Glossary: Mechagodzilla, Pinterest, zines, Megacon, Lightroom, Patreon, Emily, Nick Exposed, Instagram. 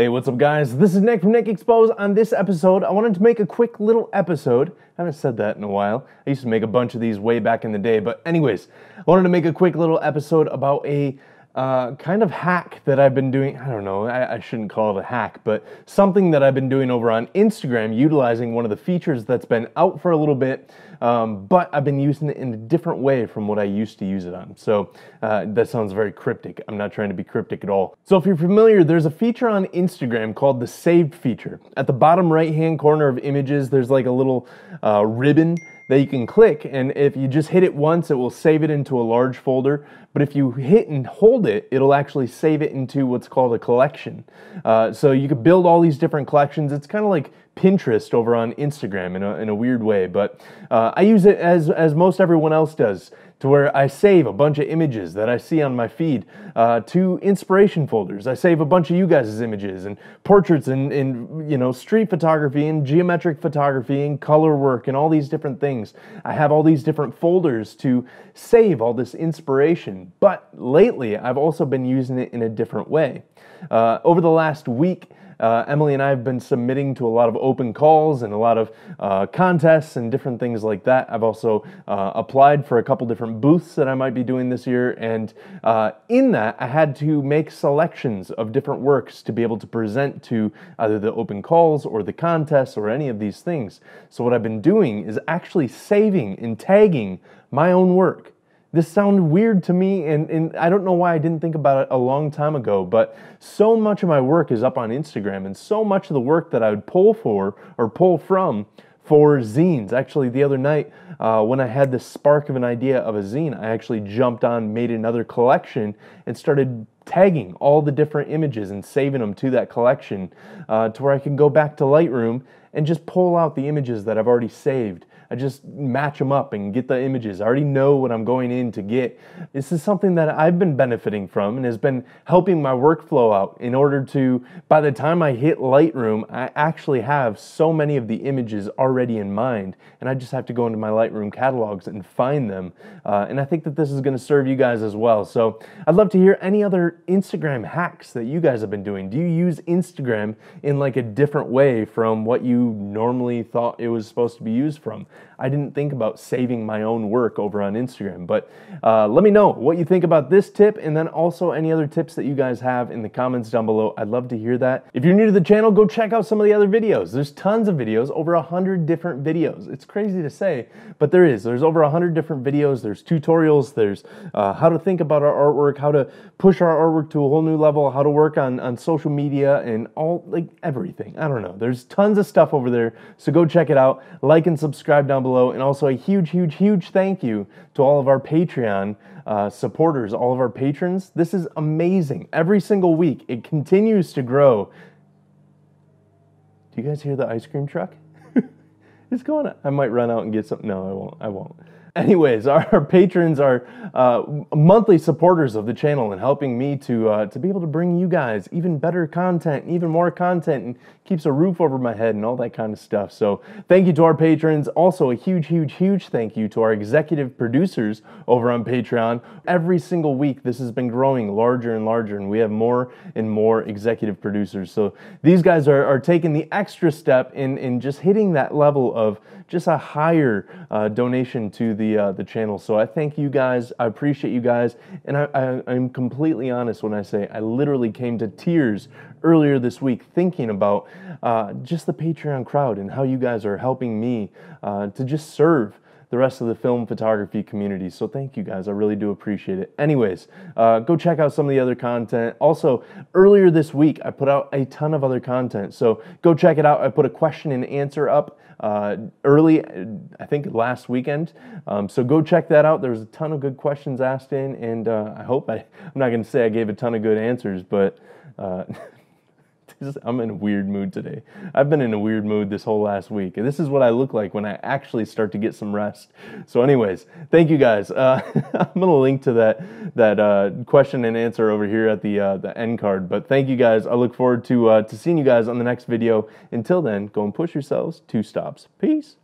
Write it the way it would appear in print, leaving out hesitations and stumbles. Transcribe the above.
Hey, what's up guys? This is Nick from Nick Exposed. On this episode, I wanted to make a quick little episode. I haven't said that in a while. I used to make a bunch of these way back in the day, but anyways, I wanted to make a quick little episode about a kind of hack that I've been doing. I don't know, I shouldn't call it a hack, but something that I've been doing over on Instagram, utilizing one of the features that's been out for a little bit, but I've been using it in a different way from what I used to use it on. So that sounds very cryptic. I'm not trying to be cryptic at all. So if you're familiar, there's a feature on Instagram called the saved feature. At the bottom right-hand corner of images, there's like a little ribbon that you can click, and if you just hit it once, it will save it into a large folder. But if you hit and hold it, it'll actually save it into what's called a collection. So you could build all these different collections. It's kind of like Pinterest over on Instagram in a weird way, but I use it as most everyone else does, to where I save a bunch of images that I see on my feed to inspiration folders. I save a bunch of you guys' images and portraits and you know, street photography and geometric photography and color work and all these different things. I have all these different folders to save all this inspiration, but lately I've also been using it in a different way. Over the last week, Emily and I have been submitting to a lot of open calls and a lot of contests and different things like that. I've also applied for a couple different booths that I might be doing this year, and in that I had to make selections of different works to be able to present to either the open calls or the contests or any of these things. So what I've been doing is actually saving and tagging my own work. This sounded weird to me, and I don't know why I didn't think about it a long time ago, but so much of my work is up on Instagram, and so much of the work that I would pull from for zines. Actually, the other night, when I had this spark of an idea of a zine, I actually jumped on, made another collection, and started tagging all the different images and saving them to that collection to where I can go back to Lightroom and just pull out the images that I've already saved. I just match them up and get the images. I already know what I'm going in to get. This is something that I've been benefiting from and has been helping my workflow out, in order to, by the time I hit Lightroom, I actually have so many of the images already in mind, and I just have to go into my Lightroom catalogs and find them. And I think that this is gonna serve you guys as well. So I'd love to hear any other Instagram hacks that you guys have been doing. Do you use Instagram in like a different way from what you normally thought it was supposed to be used from? I didn't think about saving my own work over on Instagram, but let me know what you think about this tip, and then also any other tips that you guys have in the comments down below. I'd love to hear that. If you're new to the channel, go check out some of the other videos. There's tons of videos, over 100 different videos. It's crazy to say, but there is. There's over 100 different videos. There's tutorials. There's how to think about our artwork, how to push our artwork to a whole new level, how to work on social media, and all, like, everything. I don't know. There's tons of stuff over there, so go check it out. Like and subscribe down below, and also a huge thank you to all of our Patreon supporters, all of our patrons. This is amazing. Every single week it continues to grow. Do you guys hear the ice cream truck? It's going on. I might run out and get some. No, I won't. Anyways, our patrons are monthly supporters of the channel and helping me to be able to bring you guys even better content, even more content, and keeps a roof over my head and all that kind of stuff. So thank you to our patrons. Also a huge thank you to our executive producers over on Patreon. Every single week this has been growing larger and larger, and we have more and more executive producers. So these guys are taking the extra step in just hitting that level of just a higher donation to the channel. So I thank you guys. I appreciate you guys, and I'm completely honest when I say I literally came to tears earlier this week thinking about just the Patreon crowd and how you guys are helping me to just serve the rest of the film photography community. So thank you guys, I really do appreciate it. Anyways, go check out some of the other content. Also, earlier this week, I put out a ton of other content, so go check it out. I put a question and answer up early, I think last weekend. So go check that out. There was a ton of good questions asked in, and I hope I'm not gonna say I gave a ton of good answers, but I'm in a weird mood today. I've been in a weird mood this whole last week, and this is what I look like when I actually start to get some rest. So anyways, thank you guys. I'm gonna link to that question and answer over here at the end card. But thank you guys. I look forward to seeing you guys on the next video. Until then, go and push yourselves. 2 stops. Peace.